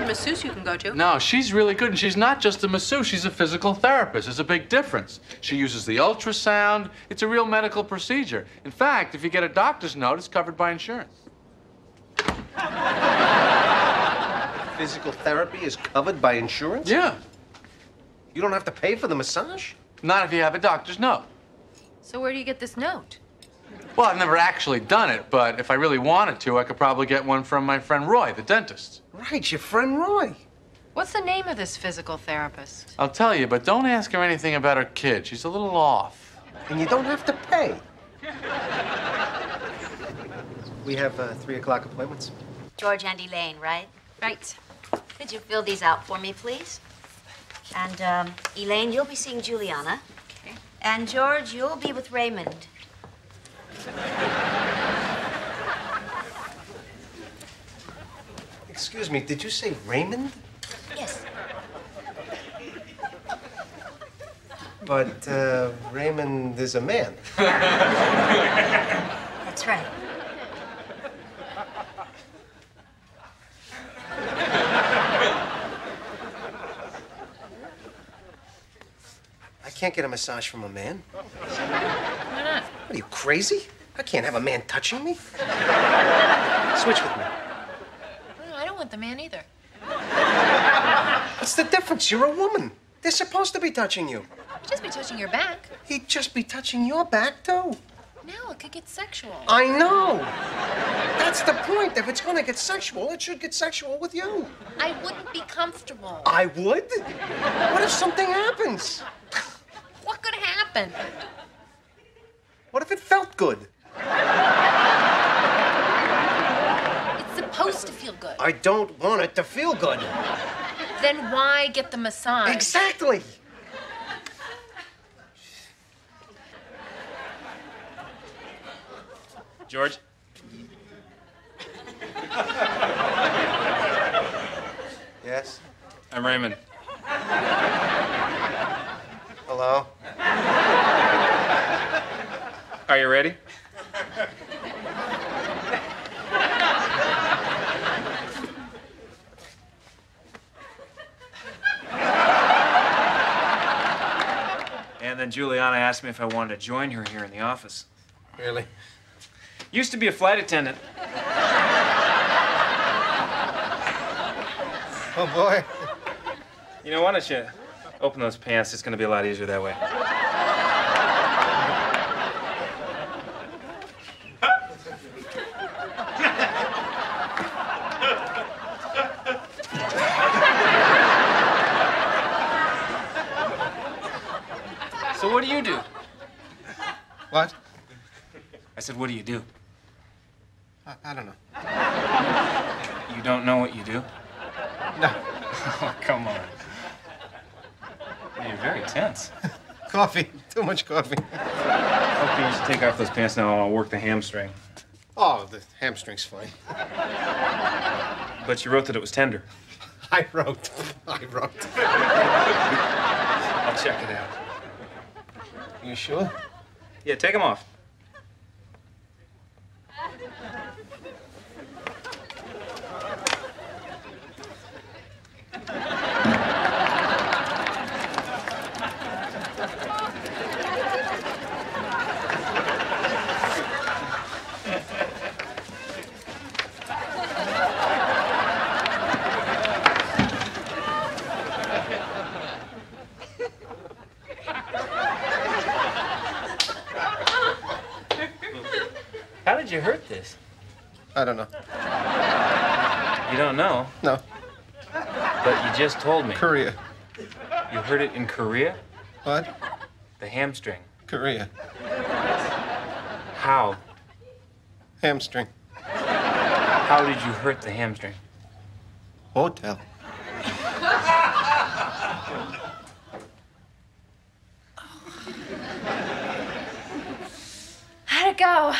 good masseuse you can go to. No, she's really good, and she's not just a masseuse, she's a physical therapist. There's a big difference. She uses the ultrasound. It's a real medical procedure. In fact, if you get a doctor's note, it's covered by insurance. Physical therapy is covered by insurance? Yeah. You don't have to pay for the massage? Not if you have a doctor's note. So where do you get this note? Well, I've never actually done it, but if I really wanted to, I could probably get one from my friend Roy, the dentist. Right, your friend Roy. What's the name of this physical therapist? I'll tell you, but don't ask her anything about her kid. She's a little off. And you don't have to pay. We have 3 o'clock appointments. George and Elaine, right? Right. Could you fill these out for me, please? And, Elaine, you'll be seeing Juliana. Okay. And, George, you'll be with Raymond. Excuse me, did you say Raymond? Yes. But Raymond is a man. That's right. I can't get a massage from a man. Why not? What are you, crazy? I can't have a man touching me. Switch with me. I don't want the man either. What's the difference? You're a woman. They're supposed to be touching you. He'd just be touching your back. He'd just be touching your back, too. No, it could get sexual. I know. That's the point. If it's going to get sexual, it should get sexual with you. I wouldn't be comfortable. I would? What if something happens? What could happen? What if it felt good? It's supposed to feel good. I don't want it to feel good. Then why get the massage? Exactly. George? Yes? I'm Raymond. Hello? Are you ready? And then Juliana asked me if I wanted to join her here in the office. Really? Used to be a flight attendant. Oh, boy. You know, why don't you open those pants? It's going to be a lot easier that way. So what do you do? What? I said, what do? I don't know. You don't know what you do? No. Oh, come on. Man, you're very tense. Coffee. Too much coffee. Okay, you should take off those pants now and I'll work the hamstring. Oh, the hamstring's fine. But you wrote that it was tender. I wrote. I'll check it out. You sure? Yeah, take them off. You hurt this? I don't know. You don't know? No. But you just told me. Korea. You heard it in Korea? What? The hamstring. Korea. How? Hamstring. How did you hurt the hamstring? Hotel. How'd it go?